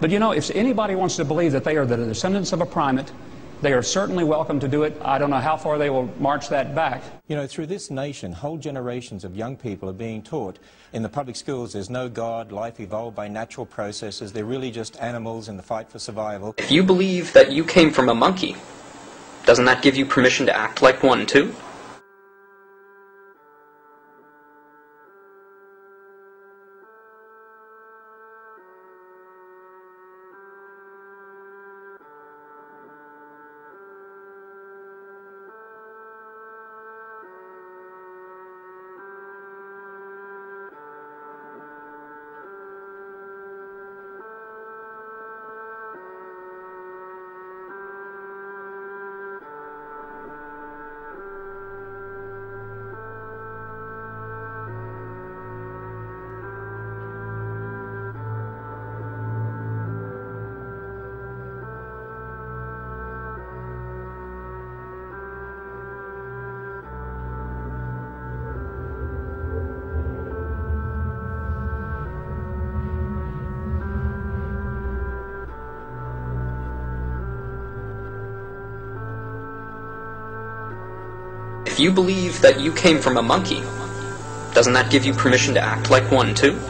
But you know, if anybody wants to believe that they are the descendants of a primate, they are certainly welcome to do it. I don't know how far they will march that back. You know, through this nation, whole generations of young people are being taught in the public schools there's no God, life evolved by natural processes, they're really just animals in the fight for survival. If you believe that you came from a monkey, doesn't that give you permission to act like one too? If you believe that you came from a monkey, doesn't that give you permission to act like one too?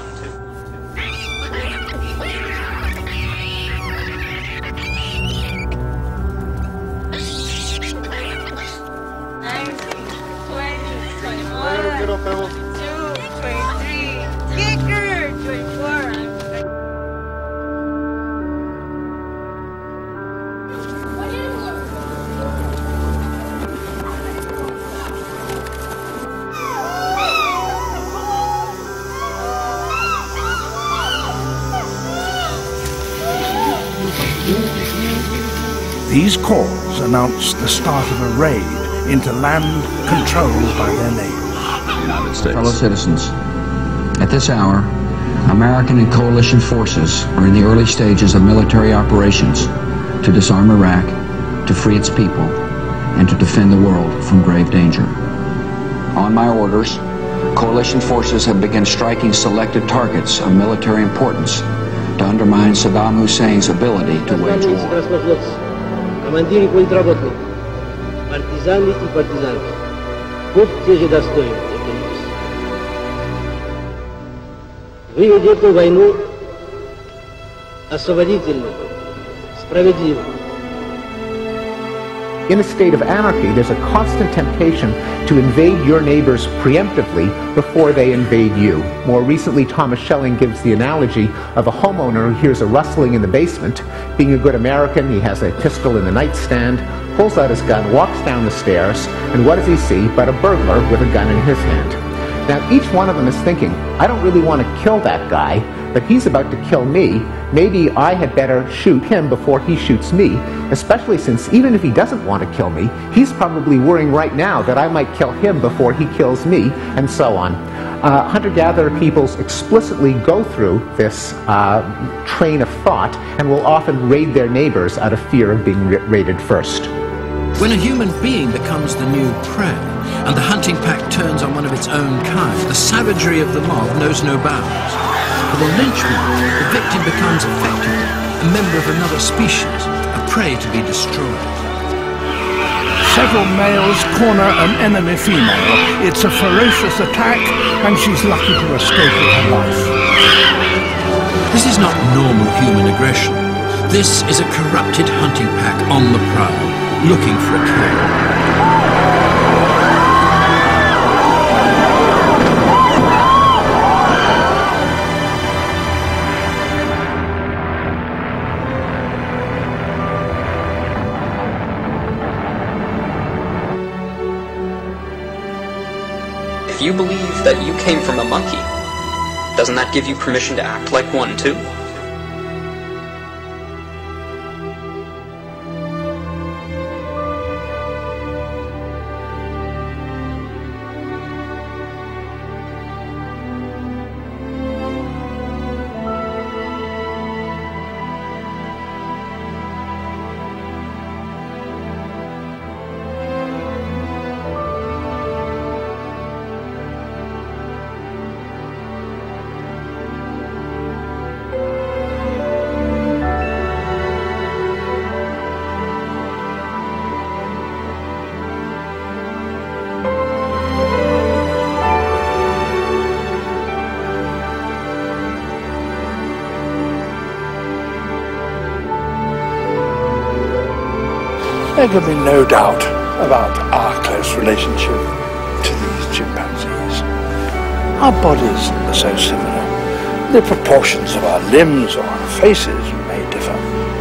These calls announced the start of a raid into land controlled by their neighbors. Fellow citizens, at this hour, American and coalition forces are in the early stages of military operations to disarm Iraq, to free its people, and to defend the world from grave danger. On my orders, coalition forces have begun striking selected targets of military importance to undermine Saddam Hussein's ability to wage war. Командиры политработников, партизаны и партизанки, будьте же достойны этой миссии. Вы ведете войну освободительную, справедливую. In a state of anarchy, there's a constant temptation to invade your neighbors preemptively before they invade you. More recently, Thomas Schelling gives the analogy of a homeowner who hears a rustling in the basement. Being a good American, he has a pistol in the nightstand, pulls out his gun, walks down the stairs, and what does he see but a burglar with a gun in his hand? Now, each one of them is thinking, I don't really want to kill that guy, but he's about to kill me. Maybe I had better shoot him before he shoots me, especially since even if he doesn't want to kill me, he's probably worrying right now that I might kill him before he kills me, and so on. Hunter-gatherer peoples explicitly go through this train of thought and will often raid their neighbors out of fear of being raided first. When a human being becomes the new prey, and the hunting pack turns on one of its own kind, the savagery of the mob knows no bounds. For the lynchman, the victim becomes effectively a member of another species, a prey to be destroyed. Several males corner an enemy female. It's a ferocious attack, and she's lucky to escape with her life. This is not normal human aggression. This is a corrupted hunting pack on the prowl, looking for a kill. If you believe that you came from a monkey, doesn't that give you permission to act like one too? There can be no doubt about our close relationship to these chimpanzees. Our bodies are so similar. The proportions of our limbs or our faces may differ,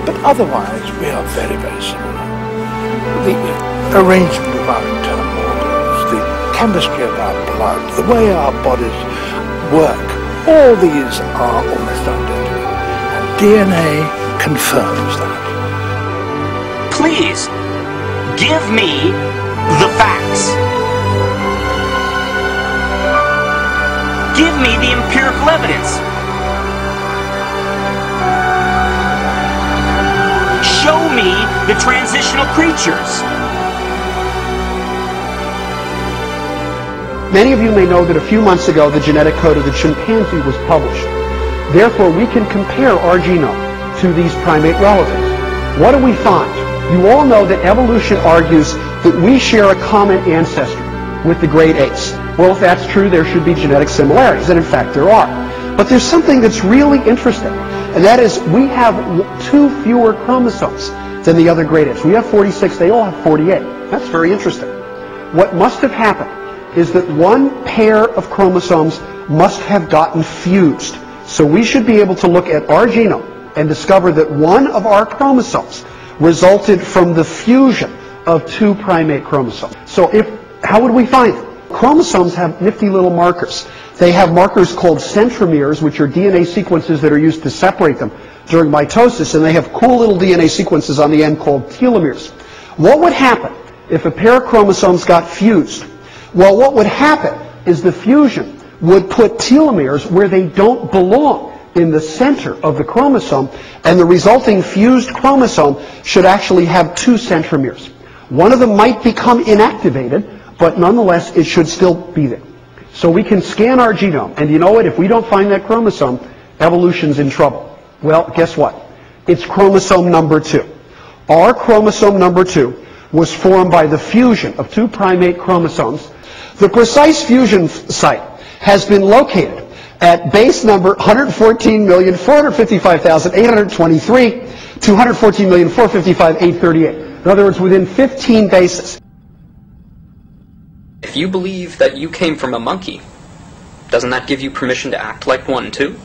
but otherwise we are very, very similar. The arrangement of our internal organs, the chemistry of our blood, the way our bodies work, all these are almost identical. And DNA confirms that. Please, give me the facts. Give me the empirical evidence. Show me the transitional creatures. Many of you may know that a few months ago the genetic code of the chimpanzee was published. Therefore, we can compare our genome to these primate relatives. What do we find? You all know that evolution argues that we share a common ancestor with the great apes. Well, if that's true, there should be genetic similarities, and in fact there are. But there's something that's really interesting, and that is we have two fewer chromosomes than the other great apes. We have 46, they all have 48. That's very interesting. What must have happened is that one pair of chromosomes must have gotten fused. So we should be able to look at our genome and discover that one of our chromosomes resulted from the fusion of two primate chromosomes. So how would we find it? Chromosomes have nifty little markers. They have markers called centromeres, which are DNA sequences that are used to separate them during mitosis, and they have cool little DNA sequences on the end called telomeres. What would happen if a pair of chromosomes got fused? Well, what would happen is the fusion would put telomeres where they don't belong, in the center of the chromosome, and the resulting fused chromosome should actually have two centromeres. One of them might become inactivated, but nonetheless it should still be there. So we can scan our genome, and you know what? If we don't find that chromosome, evolution's in trouble. Well, guess what? It's chromosome number 2. Our chromosome number 2 was formed by the fusion of two primate chromosomes. The precise fusion site has been located at base number 114,455,823 to 114,455,838. In other words, within 15 bases. If you believe that you came from a monkey, doesn't that give you permission to act like one too?